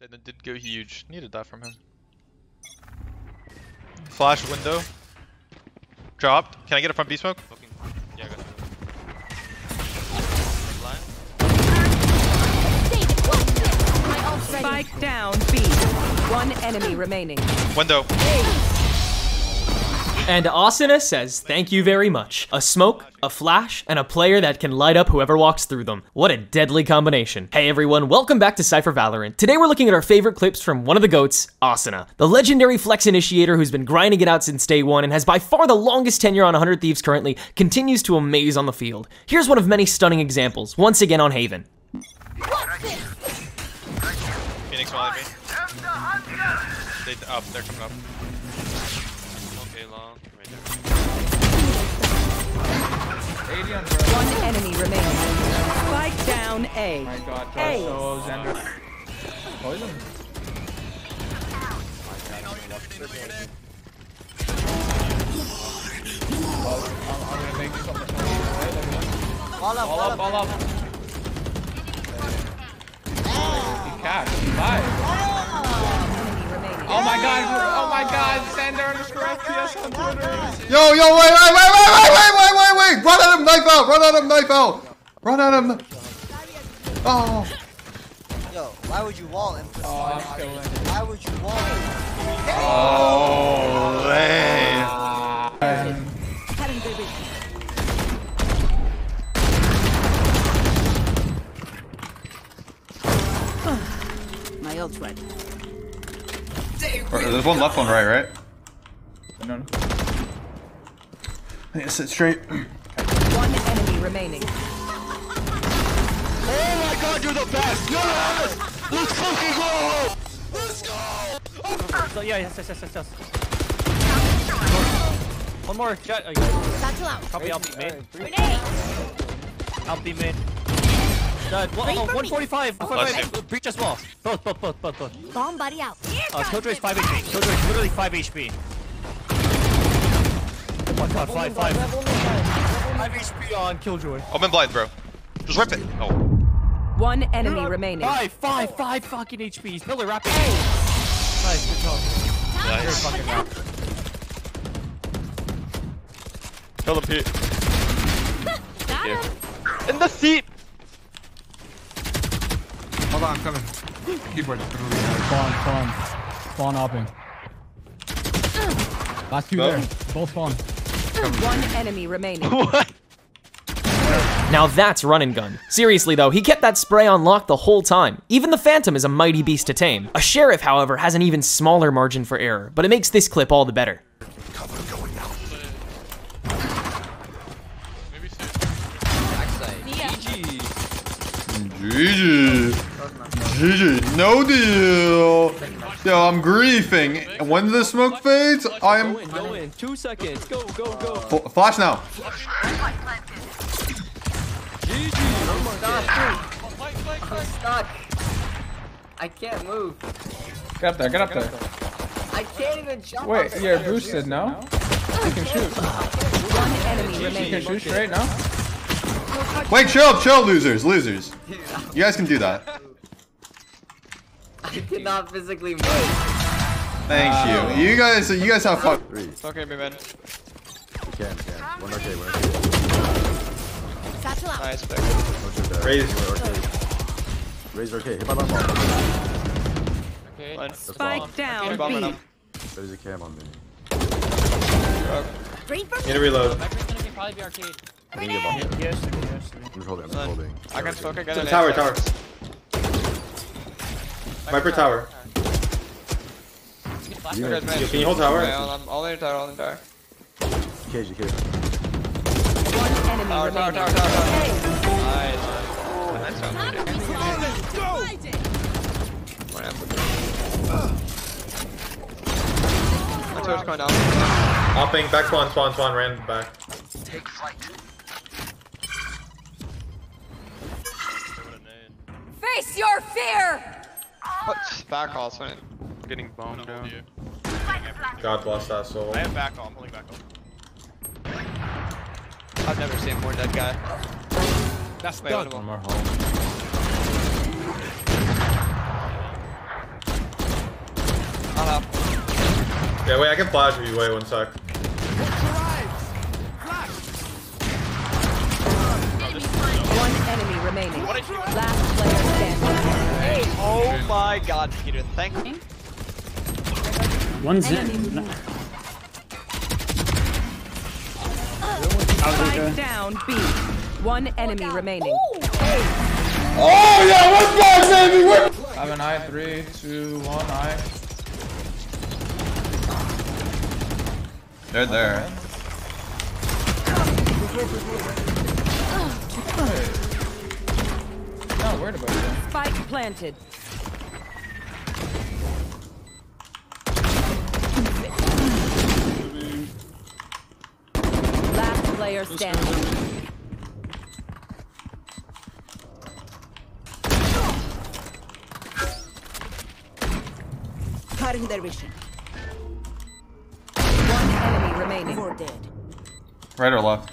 Then it did go huge. Needed that from him. Flash window. Dropped. Can I get it from B smoke? Looking. Yeah, I got it. Spike down B. One enemy remaining. Window. And Asuna says thank you very much. A smoke, a flash, and a player that can light up whoever walks through them. What a deadly combination. Hey everyone, welcome back to Cypher Valorant. Today we're looking at our favorite clips from one of the GOATs, Asuna, the legendary flex initiator who's been grinding it out since day one and has by far the longest tenure on 100 Thieves currently, continues to amaze on the field. Here's one of many stunning examples, once again on Haven. What's this? Phoenix will hit me. They're coming up. Long, right there. One enemy remaining. Spike down A. Oh my god, Oh my god, Sander underscore FPS on Twitter. Yo, wait. Run at him, knife out. Run at him. Oh. Yo, why would you wall him? Oh, I'm killing. Why would you wall him? Oh, man. My ult's ready. There's one left, one right? No. I need to sit straight. One enemy remaining. Oh my god, you're the best! Yes! Let's fucking go! Let's go! So, yes. One more. Jet. Oh, yeah. Copy, I'll be mid. I'll be mid. Dead. Well, 145. Breach as well. Both. Bomb buddy out. Killjoy is 5 HP. Killjoy is literally 5 HP. Oh my god, 5. 5 HP on Killjoy. Open blind, bro. Just rip it. Oh. One enemy remaining. 5 fucking HP. He's really rapid. Hey. Nice, good job. Nice. Fucking rapid. Kill him, Pete. Yeah. In the seat. Hold on, I'm coming. Keep running. Spawn hopping. Last two there. Both spawn. One enemy remaining. What? Now that's run and gun. Seriously though, he kept that spray on lock the whole time. Even the Phantom is a mighty beast to tame. A Sheriff, however, has an even smaller margin for error, but it makes this clip all the better. GG. No deal. Yo, I'm griefing. When the smoke fades, I am. Go in. 2 seconds. Go. Flash now. GG. I'm stuck. I can't move. Get up there. I can't even jump. Wait, you're boosted now? You can shoot. One enemy remaining. You can shoot straight now? Wait, chill, losers. You guys can do that. I cannot physically move. Thank you. You guys have fun. Okay, my man. We can. We're okay. Nice, back. Raise, okay. Hit by my bomb. Okay. Spike down. There's a cam on me. Need to reload. Probably be arcade. I think yes. I'm holding. I got smoke, I got it. Tower. Viper tower. Can you hold tower? I'm all in tower, Cage. Tower. Nice. Let's go. My tower's going down. Hopping, back spawn, ran back. Take flight. Face your fear! What's back also? Getting bombed down. God bless that soul. I am back on. I'm holding back on. I've never seen more dead guy. That's my animal. Yeah, wait, I can flash if you wait 1 sec. One enemy remaining. Last player standing. Hey, oh my god, Peter, thank you. One's in. Five down, B. One enemy remaining. Oh yeah, what's that, baby? I have an eye, 3, 2, 1, eye. They're there. Hey. Not worried about that. Spike planted. Last player standing. Cutting their vision. One enemy remaining. 4 dead. Right or left?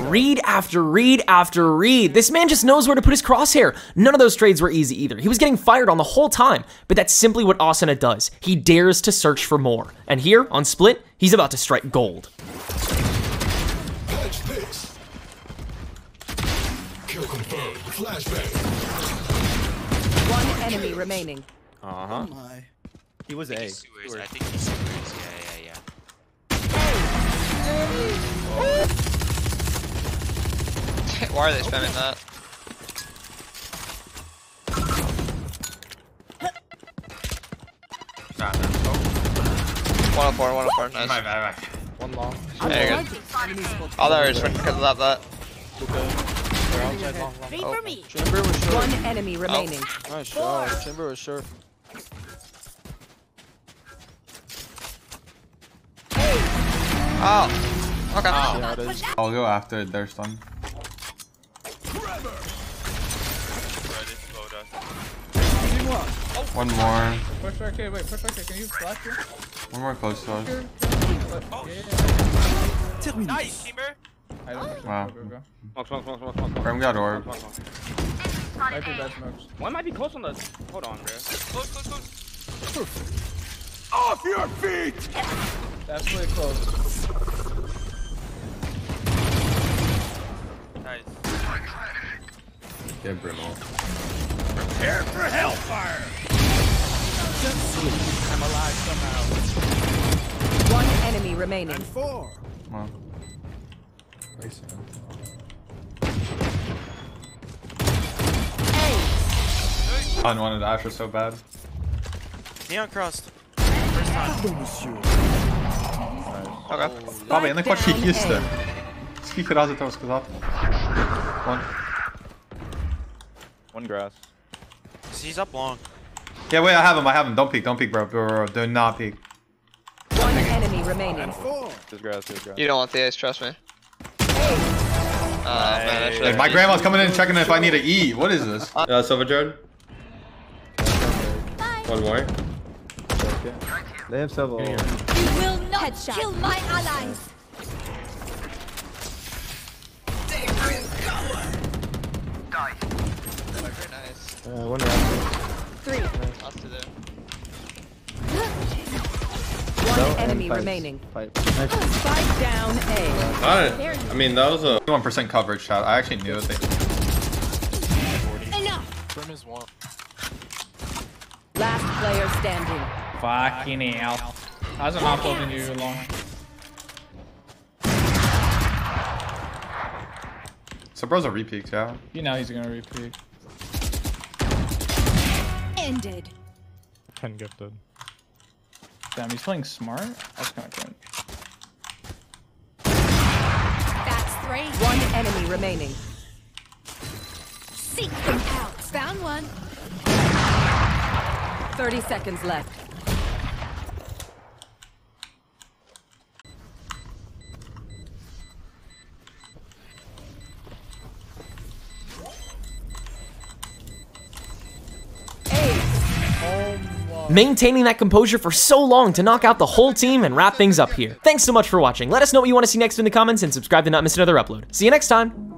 Read after read after read. This man just knows where to put his crosshair. None of those trades were easy either. He was getting fired on the whole time, but that's simply what Asuna does. He dares to search for more. And here, on Split, he's about to strike gold. Flash picks. Kill confirmed. Flashback. One enemy remaining. Uh-huh. Oh, he was A. I think he's sewers. Yeah, yeah, yeah. Hey. Hey. Why are they spamming that? Nah, no. Oh. 104, 104, nice. My bad, my bad. 1 long. There you go. Oh, there is. Because of that. Okay. Oh. Chamber was sure. 1 enemy remaining. Oh. Nice shot. Chamber was sure. Oh. Okay. Oh. I'll go after it. They're stunned. One more. Push RK, wait, push RK, can you flash here? One more close to us. Oh, yeah. Nice, Chamber! Wow. Smoke, smoke, smoke, smoke, smoke. Brim got orb. Might be bad smokes. One might be close on the... Hold on, bro. Close, close, close. Off your feet! That's really close. Nice. Get Brim off. Prepare for hellfire! I'm alive somehow. 1 enemy remaining. And 4. Wow. Nice. Hey. I wanted Asher so bad. Neon crossed. First time. Okay. Probably in the quad kick used to. Сколько раз этого сказал? One grass. He's up long. Yeah, wait, I have him. Don't peek, bro. Do not peek. One enemy remaining. Just grass. You don't want the ace, trust me. Man, I like, my grandma's coming in and checking if I need to eat. What is this? Silver Jared. One more. They have several. You will not kill my allies. They bring cover. Die. Very nice. One round. 3. One enemy remaining. Fight down A. I mean, that was a 1% coverage shot. I actually knew it. Enough. Last player standing. Fucking hell. How's it not holding you long? So bro's a re-peek, yeah? You know he's gonna re-peek. Ended. 10 gifted. Damn, he's playing smart? That's kind of cringe. That's 3. One enemy remaining. Seek him out. Found 1. 30 seconds left. Maintaining that composure for so long to knock out the whole team and wrap things up here. Thanks so much for watching. Let us know what you want to see next in the comments and subscribe to not miss another upload. See you next time.